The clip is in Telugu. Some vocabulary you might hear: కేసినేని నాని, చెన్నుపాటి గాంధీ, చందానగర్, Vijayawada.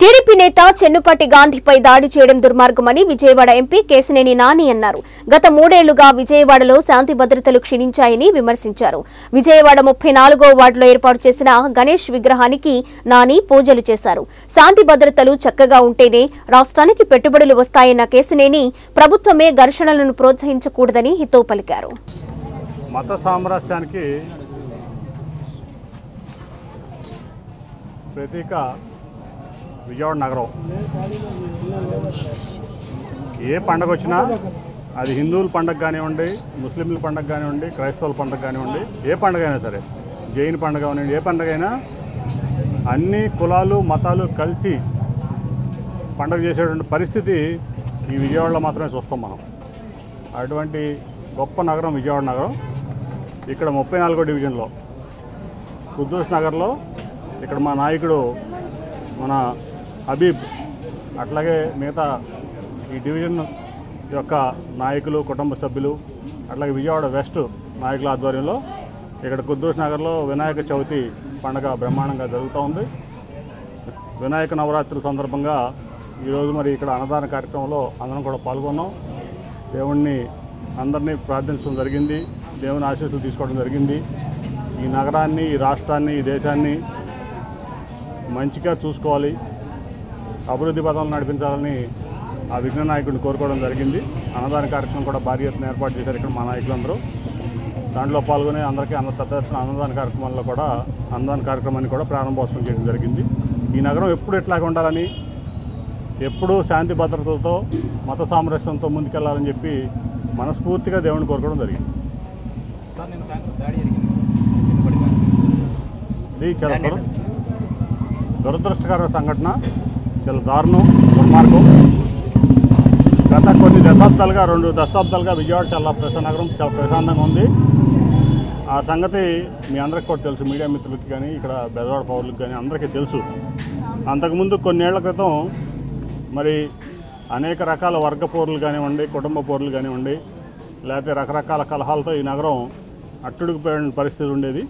టీడీపీ నేత చెన్నుపాటి గాంధీపై దాడి చేయడం దుర్మార్గమని విజయవాడ ఎంపీ కేసినేని నాని అన్నారు. గత 3 ఏళ్లుగా విజయవాడలో శాంతి భద్రతలు క్షీణించాయని విమర్శించారు. విజయవాడ 34వ వార్డులో ఏర్పాటు చేసిన గణేష్ విగ్రహానికి నాని పూజలు చేశారు. శాంతి భద్రతలు చక్కగా ఉంటేనే రాష్ట్రానికి పెట్టుబడులు వస్తాయన్న కేసినేని ప్రభుత్వమే ఘర్షణలను ప్రోత్సహించకూడదని హితో పలికారు. మత సామ్రాజ్యానికి ప్రతీక విజయవాడ నగరం. ఏ పండగ వచ్చినా అది హిందువుల పండగ కానివ్వండి, ముస్లింల పండగ కానివ్వండి, క్రైస్తవుల పండగ కానివ్వండి, ఏ పండగ అయినా సరే, జైన్ పండగ కానివ్వండి, ఏ పండగ అయినా అన్ని కులాలు మతాలు కలిసి పండగ చేసేటువంటి పరిస్థితి ఈ విజయవాడలో మాత్రమే చూస్తాం మనం. అటువంటి గొప్ప నగరం విజయవాడ నగరం. ఇక్కడ 34వ డివిజన్లో కుద్దూస్ నగర్లో ఇక్కడ మా నాయకుడు మన హబీబ్, అట్లాగే మిగతా ఈ డివిజన్ యొక్క నాయకులు, కుటుంబ సభ్యులు, అట్లాగే విజయవాడ వెస్ట్ నాయకుల ఆధ్వర్యంలో ఇక్కడ కుద్దూస్ నగర్లో వినాయక చవితి పండుగ బ్రహ్మాండంగా జరుగుతూ ఉంది. వినాయక నవరాత్రుల సందర్భంగా ఈరోజు మరి ఇక్కడ అన్నదాన కార్యక్రమంలో అందరం కూడా పాల్గొన్నాం. దేవుణ్ణి అందరినీ ప్రార్థించడం జరిగింది, దేవుని ఆశీస్సులు తీసుకోవడం జరిగింది. ఈ నగరాన్ని, ఈ రాష్ట్రాన్ని, ఈ దేశాన్ని మంచిగా చూసుకోవాలి, అభివృద్ధి పథంలో నడిపించాలని ఆ విఘ్న నాయకుడిని కోరుకోవడం జరిగింది. అన్నదాన కార్యక్రమం కూడా భారీ ఎత్తున ఏర్పాటు చేశారు ఇక్కడ మా నాయకులందరూ. దాంట్లో పాల్గొనే అందరికీ పెద్ద ఎత్తున అన్నదాన కార్యక్రమాన్ని కూడా ప్రారంభోత్సవం చేయడం జరిగింది. ఈ నగరం ఎప్పుడు ఎట్లాగే ఉండాలని, ఎప్పుడూ శాంతి భద్రతలతో మత సామరస్యంతో ముందుకెళ్లాలని చెప్పి మనస్ఫూర్తిగా దేవుని కోరుకోవడం జరిగింది. ఇది చాలా దురదృష్టకర సంఘటన, చాలా దారుణం, దుర్మార్గం. గత కొన్ని దశాబ్దాలుగా 2 దశాబ్దాలుగా విజయవాడ చాలా నగరం చాలా ప్రశాంతంగా ఉంది. ఆ సంగతి మీ అందరికీ కూడా తెలుసు, మీడియా మిత్రులకి కానీ ఇక్కడ బెజవాడ పౌరులకు కానీ అందరికీ తెలుసు. అంతకుముందు కొన్నేళ్ల క్రితం మరి అనేక రకాల వర్గ పోరులు కానివ్వండి, కుటుంబ పోరులు కానివ్వండి, లేకపోతే రకరకాల కలహాలతో ఈ నగరం అట్టుడికిపోయిన పరిస్థితి ఉండేది.